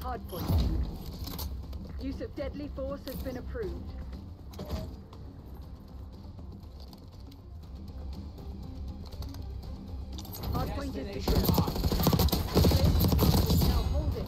Hardpoint. Use of deadly force has been approved. Hardpoint is destroyed. Now hold it.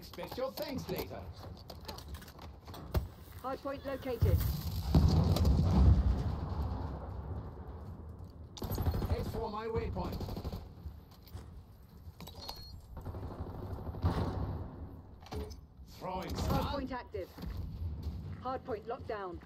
Expect your thanks later. Hardpoint located. Head for my waypoint. Throwing stun. Hardpoint active. Hardpoint locked down.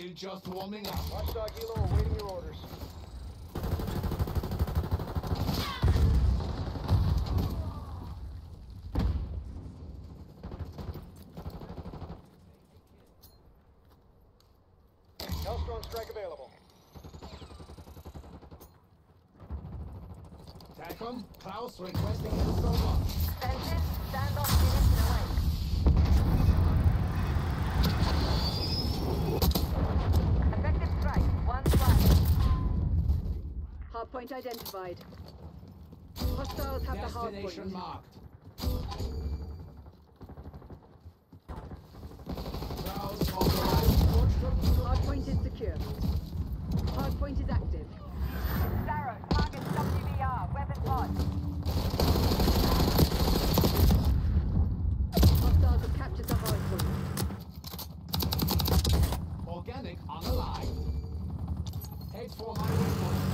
Still just warming up. Watchdog Hilo awaiting your orders. Hellstorm strike available. TACOM, Klaus requesting Hellstorm 1. Vengeance, stand off units away. Hardpoint identified. Hostiles have the hardpoint. Destination marked. Hardpoint is secure. Hardpoint is active. Zarro, target WBR, weapon pod. Hostiles have captured the hardpoint. Organic unaligned. Head for my waypoint.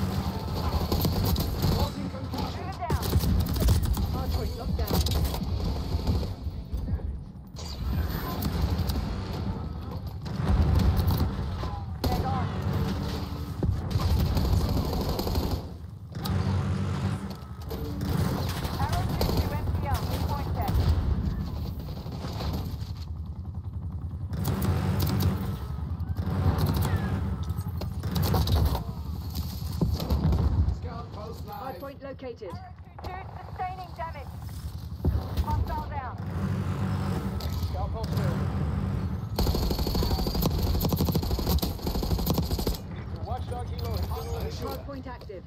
Located. Altitude sustaining damage. Hostile down. Scout post down. Watchdog Hilo is neutralized. Hardpoint active.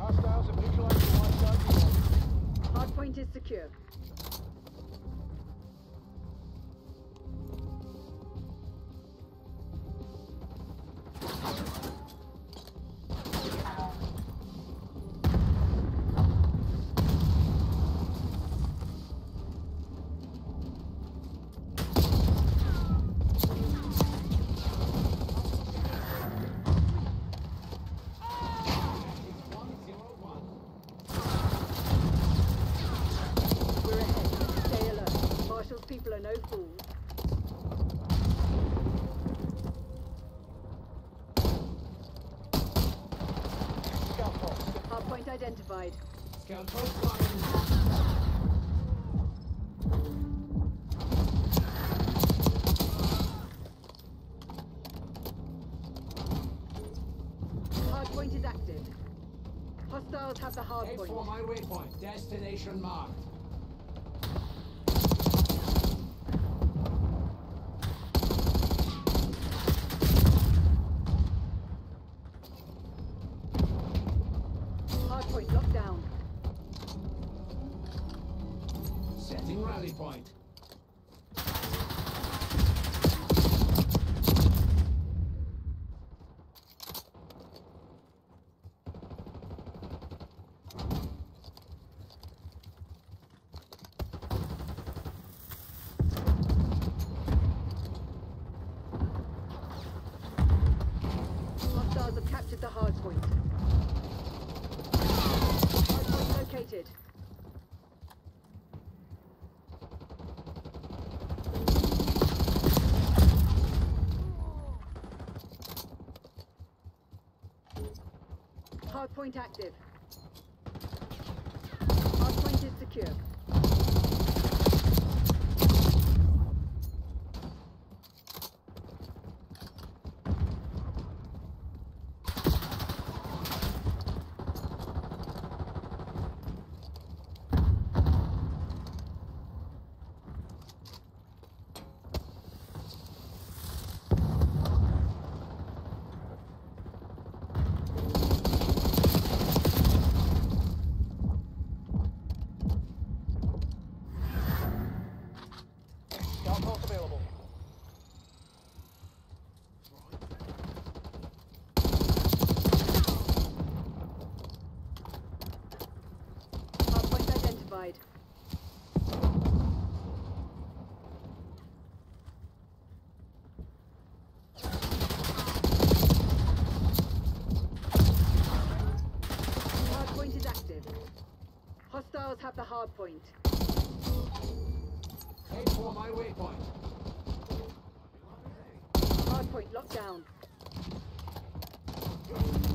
Hostiles have neutralized Watchdog Hilo. Hardpoint is secure. People are no fools. Hardpoint identified. Scout post hardpoint is active. Hostiles have the hardpoint. Head for my waypoint. Destination marked. Point. Hostiles have captured the hard point. Hard point located. Hardpoint active. Hardpoint is secure. Hardpoint is active. Hostiles have the hardpoint. Aim for my waypoint. Hardpoint locked down.